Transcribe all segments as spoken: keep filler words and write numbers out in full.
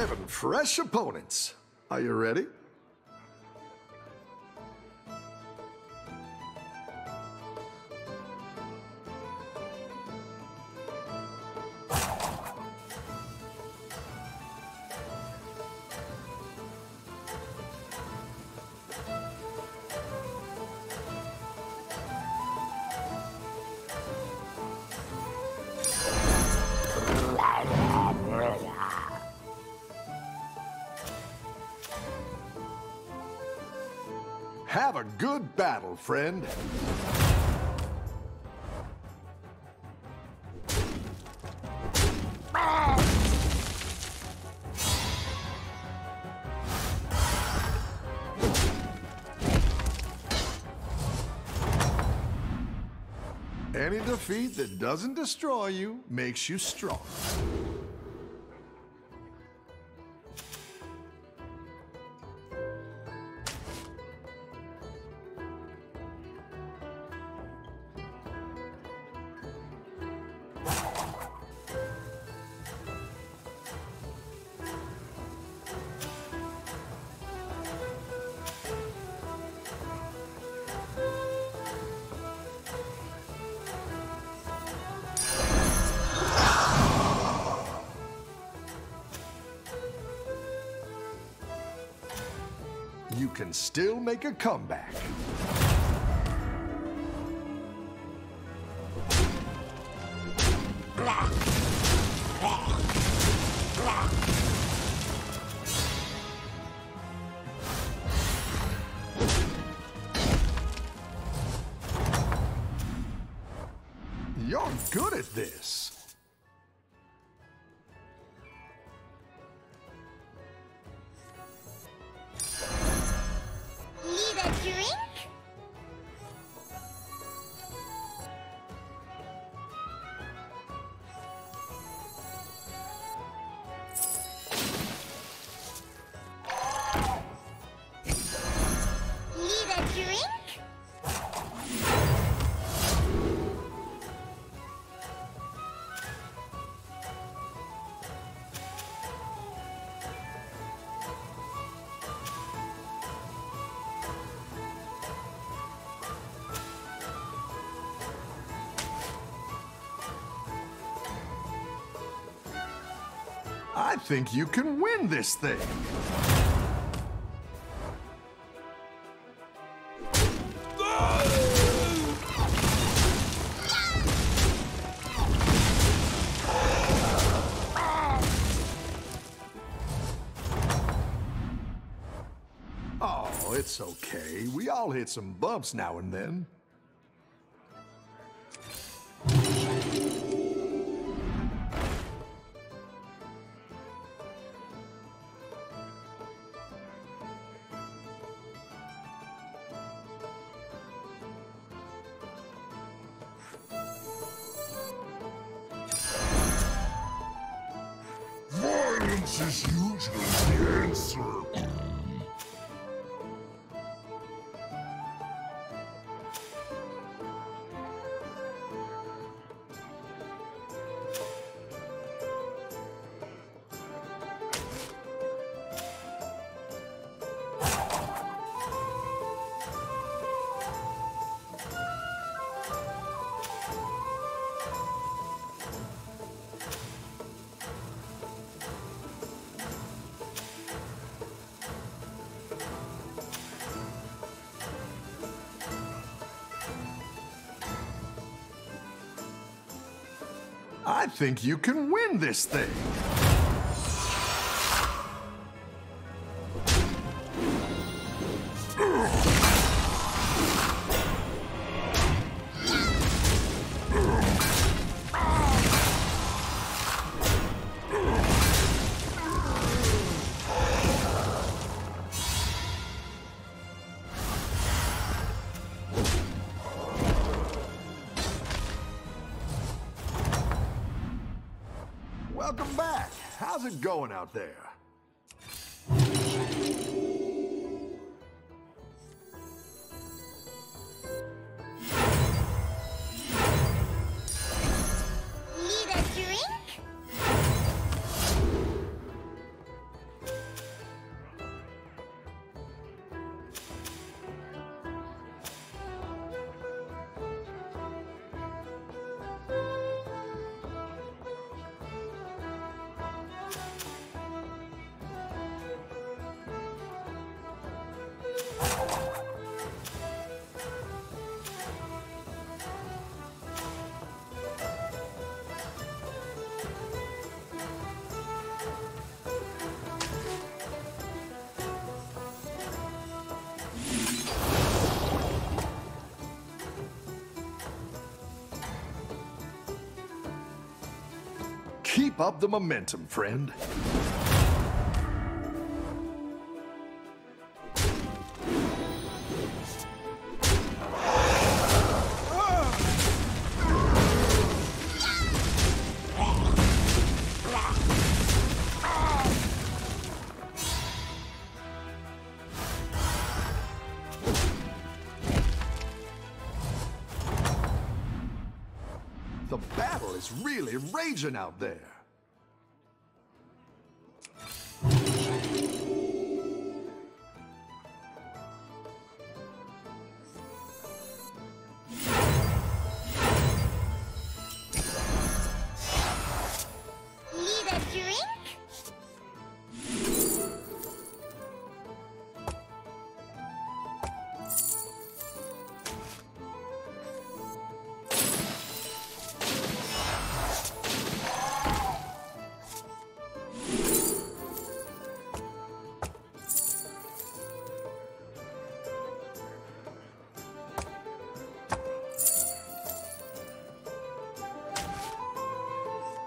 Seven fresh opponents. Are you ready? Have a good battle, friend. Any defeat that doesn't destroy you makes you strong. You can still make a comeback. You're good at this. I think you can win this thing. Oh, it's okay. We all hit some bumps now and then. This is usually the answer. I think you can win this thing. Welcome back. How's it going out there? Need a drink? Keep up the momentum, friend. The battle is really raging out there.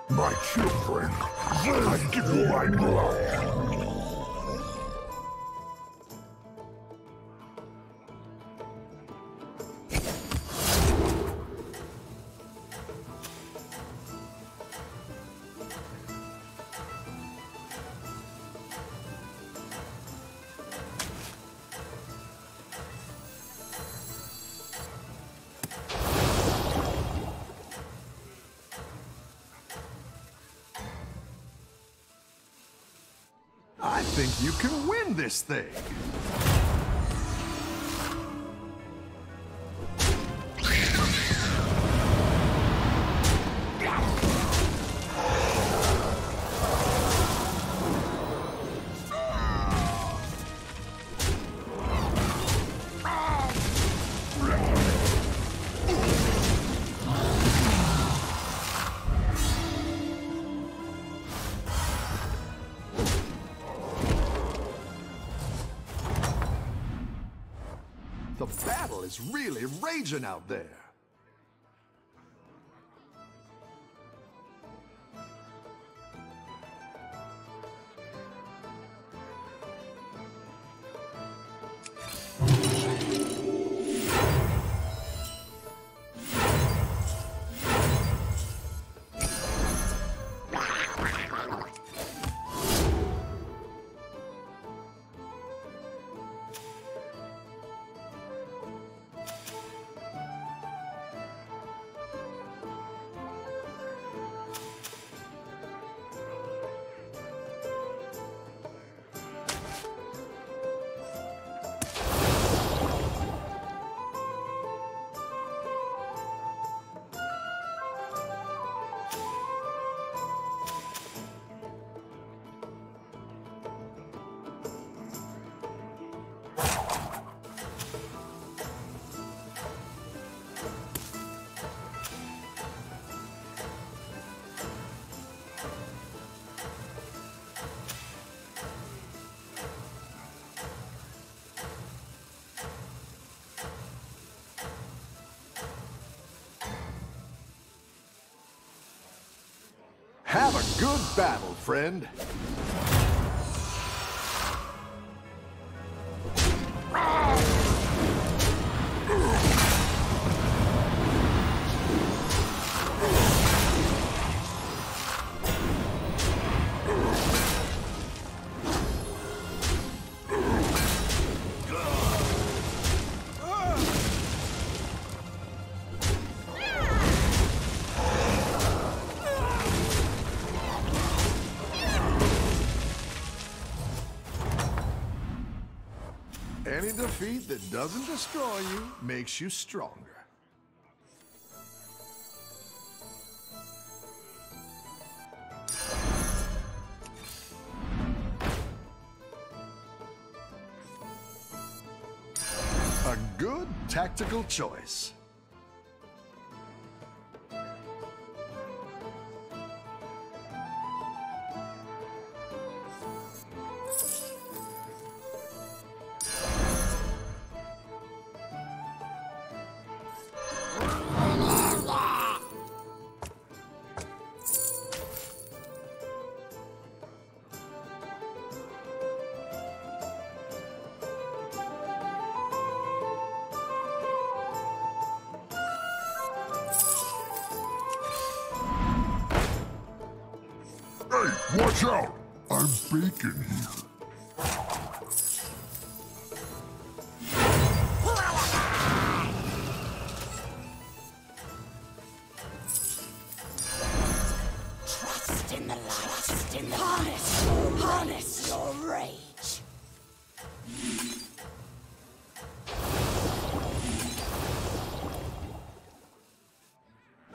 My children, I give you my blood. I think you can win this thing. The battle is really raging out there. Have a good battle, friend. Any defeat that doesn't destroy you makes you stronger. A good tactical choice. Watch out! I'm baking here. Trust in the light. Trust in the harness. Harness your rage.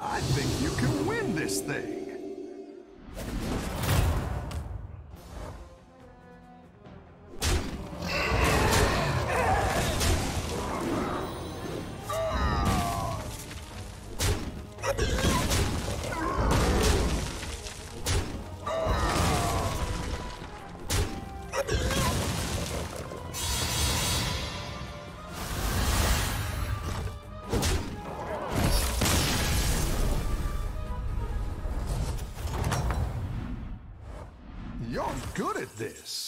I think you can win this thing. You're good at this.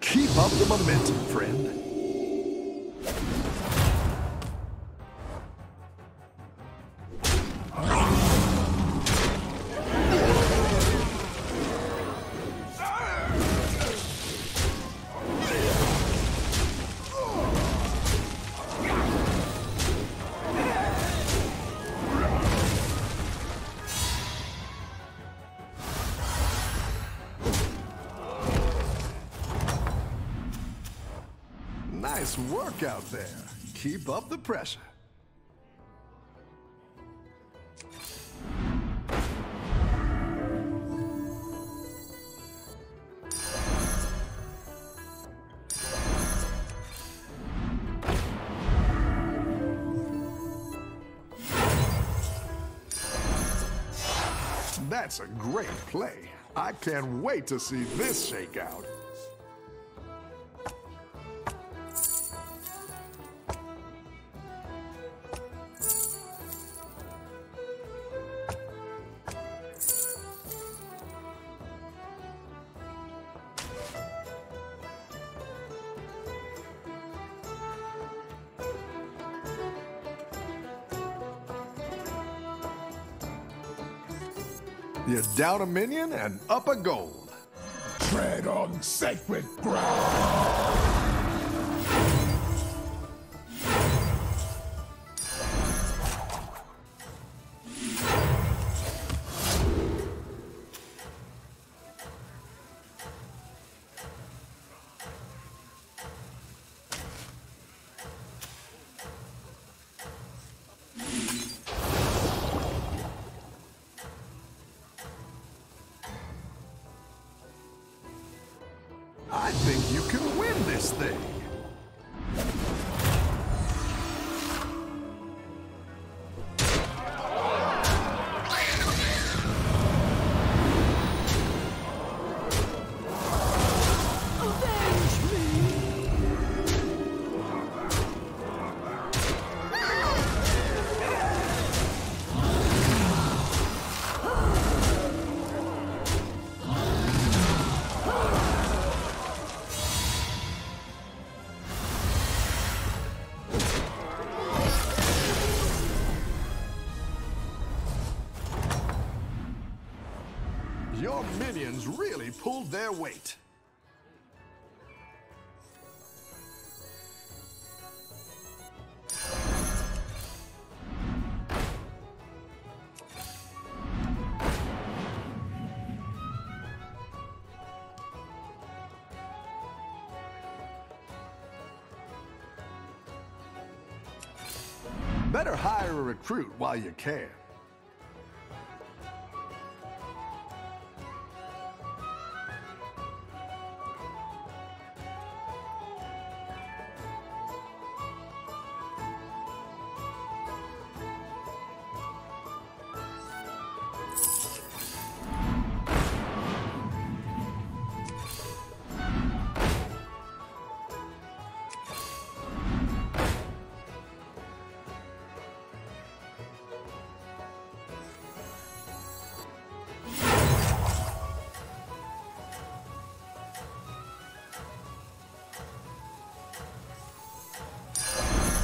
Keep up the momentum, friend. Nice work out there. Keep up the pressure. That's a great play. I can't wait to see this shakeout. You're down a minion and up a gold. Tread on sacred ground. this thing. Your minions really pulled their weight. Better hire a recruit while you can.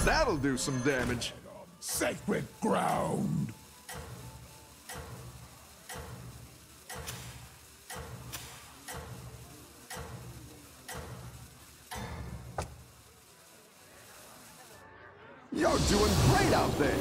That'll do some damage. Sacred ground. You're doing great out there.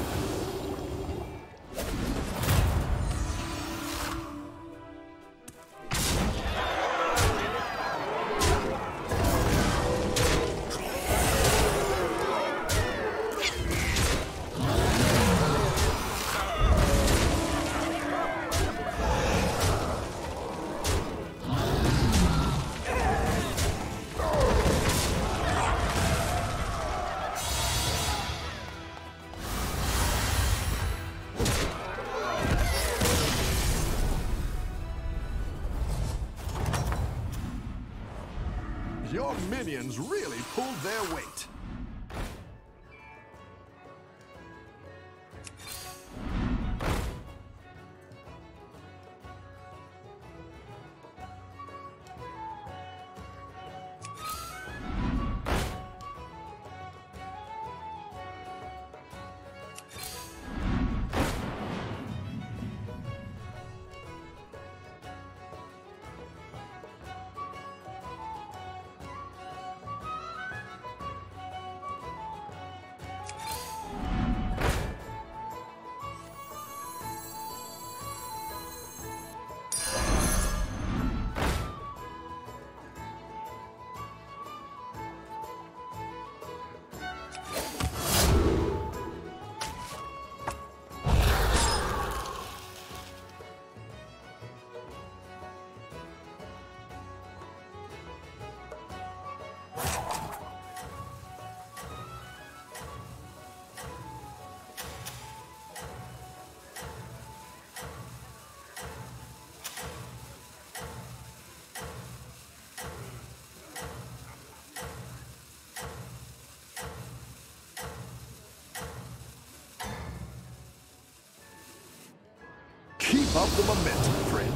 Your minions really pulled their weight. Keep up the momentum, friend.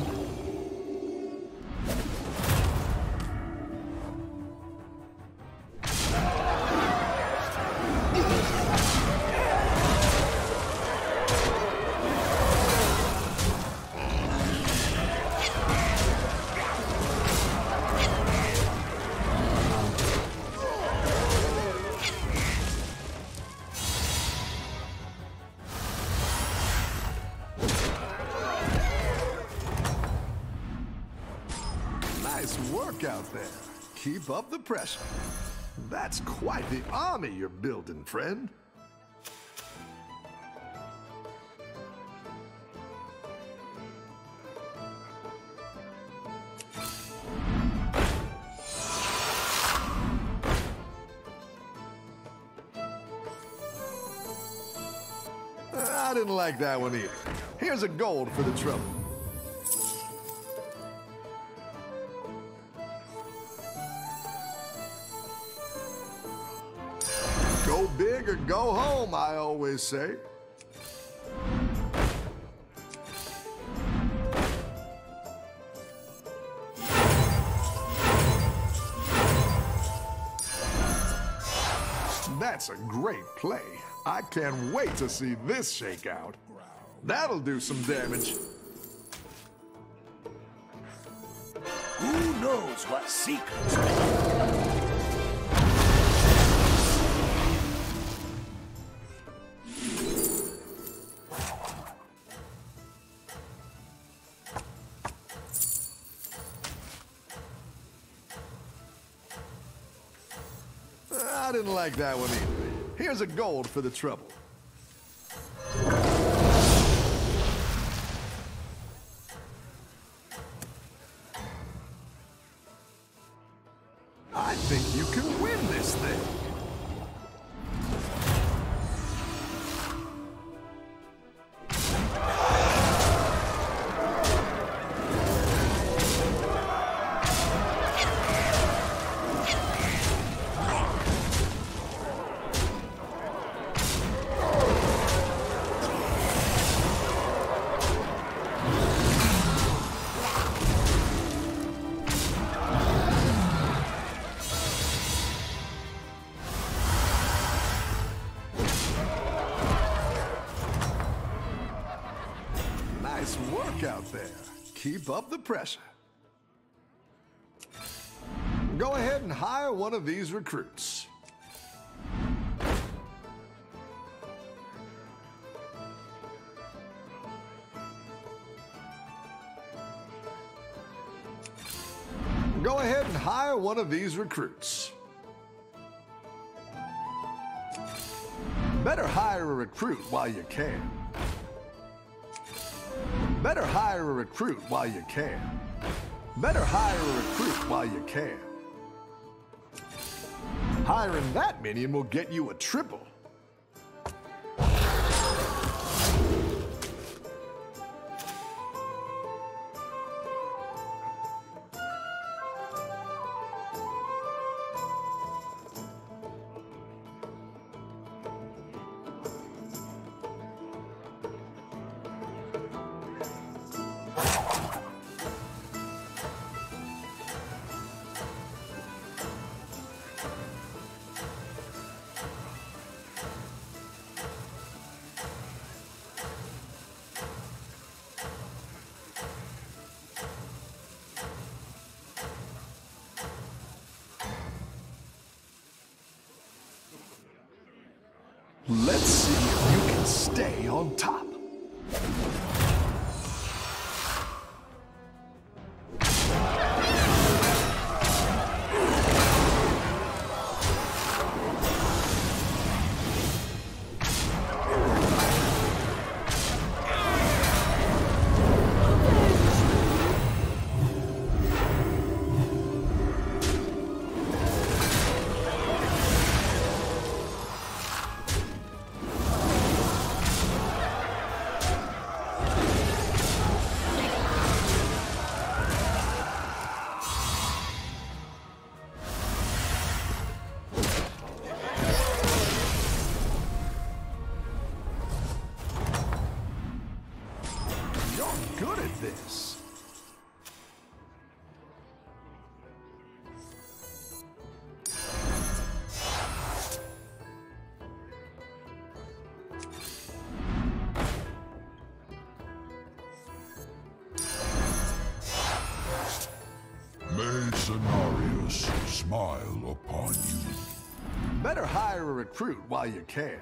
Work out there. Keep up the pressure. That's quite the army you're building, friend. didn't like that one either. Here's a gold for the trouble. Go big or go home, I always say. That's a great play. I can't wait to see this shake out. That'll do some damage. Who knows what secrets? I didn't like that one either. Here's a gold for the trouble. I think you can win this thing. Nice work out there. Keep up the pressure. Go ahead and hire one of these recruits. Go ahead and hire one of these recruits. Better hire a recruit while you can. Better hire a recruit while you can. Better hire a recruit while you can. Hiring that minion will get you a triple. Let's see if you can stay on top. Good at this. May Cenarius smile upon you. Better hire a recruit while you can.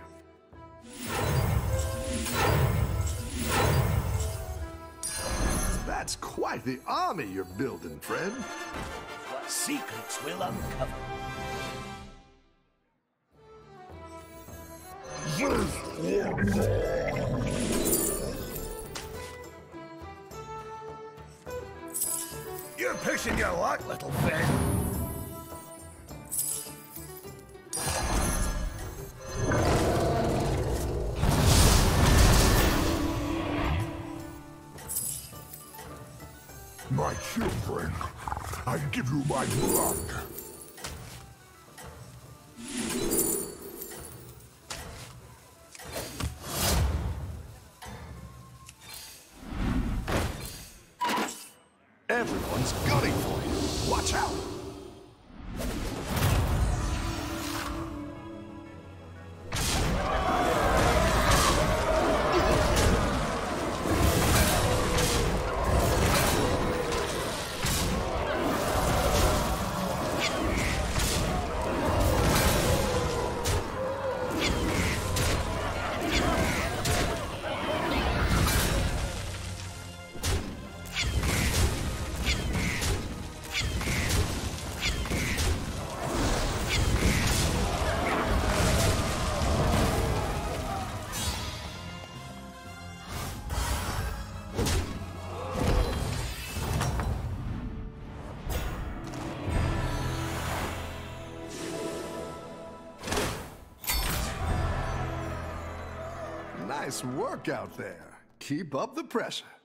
That's quite the army you're building, friend. What secrets will uncover? You're pushing your luck, little friend. My children, I give you my blood. Nice work out there. Keep up the pressure.